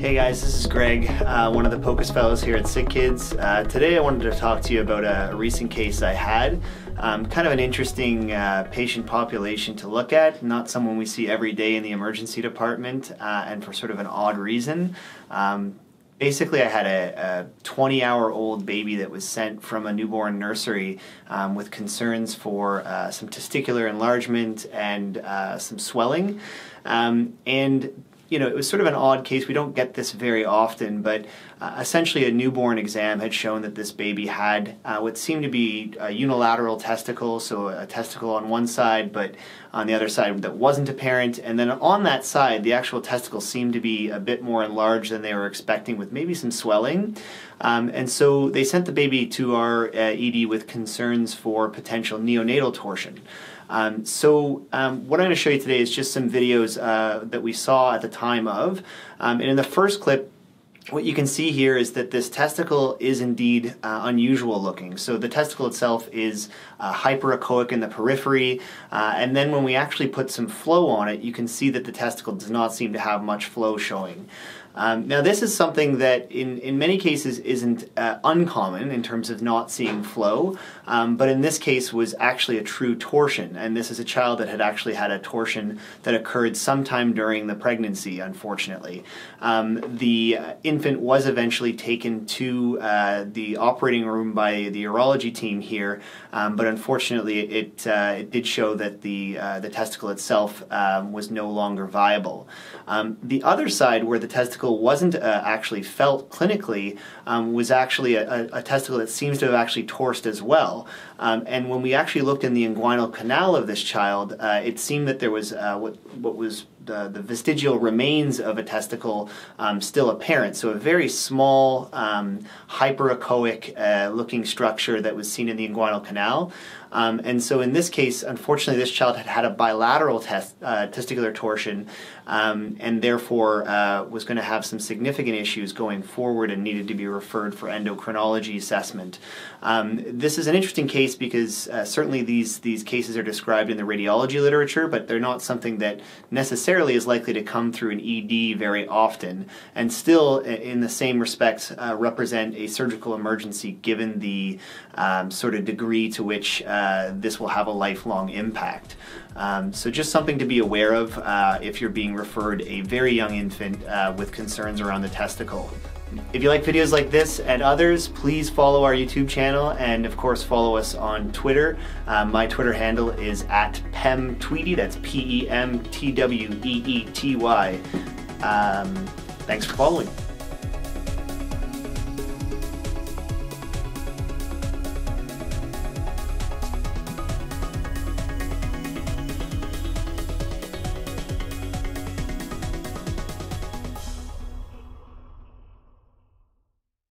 Hey guys, this is Greg, one of the POCUS fellows here at SickKids. Today I wanted to talk to you about a recent case I had. Kind of an interesting patient population to look at, not someone we see every day in the emergency department, and for sort of an odd reason. Basically, I had a 20-hour-old baby that was sent from a newborn nursery with concerns for some testicular enlargement and some swelling. And you know, it was sort of an odd case. We don't get this very often, but essentially a newborn exam had shown that this baby had what seemed to be a unilateral testicle, so a testicle on one side, but on the other side that wasn't apparent. And then on that side, the actual testicle seemed to be a bit more enlarged than they were expecting, with maybe some swelling. And so they sent the baby to our ED with concerns for potential neonatal torsion. What I'm going to show you today is just some videos that we saw at the time of, and in the first clip, what you can see here is that this testicle is indeed unusual looking. So the testicle itself is hyperechoic in the periphery, and then when we actually put some flow on it, you can see that the testicle does not seem to have much flow showing. Now this is something that in many cases isn't uncommon in terms of not seeing flow, but in this case was actually a true torsion, and this is a child that had actually had a torsion that occurred sometime during the pregnancy, unfortunately. The infant was eventually taken to the operating room by the urology team here, but unfortunately it did show that the testicle itself was no longer viable. The other side, where the testicle wasn't actually felt clinically, was actually a testicle that seems to have actually torsed as well. And when we actually looked in the inguinal canal of this child, it seemed that there was what was the vestigial remains of a testicle still apparent. So a very small, hyperechoic looking structure that was seen in the inguinal canal. And so in this case, unfortunately, this child had a bilateral testicular torsion, and therefore was going to have some significant issues going forward and needed to be referred for endocrinology assessment. This is an interesting case because certainly these cases are described in the radiology literature, but they're not something that necessarily is likely to come through an ED very often, and still in the same respects represent a surgical emergency given the sort of degree to which this will have a lifelong impact. So just something to be aware of if you're being referred a very young infant with concerns around the testicle. If you like videos like this and others, please follow our YouTube channel, and of course follow us on Twitter. My Twitter handle is @pemtweety, that's PEMTWEETY. Thanks for following.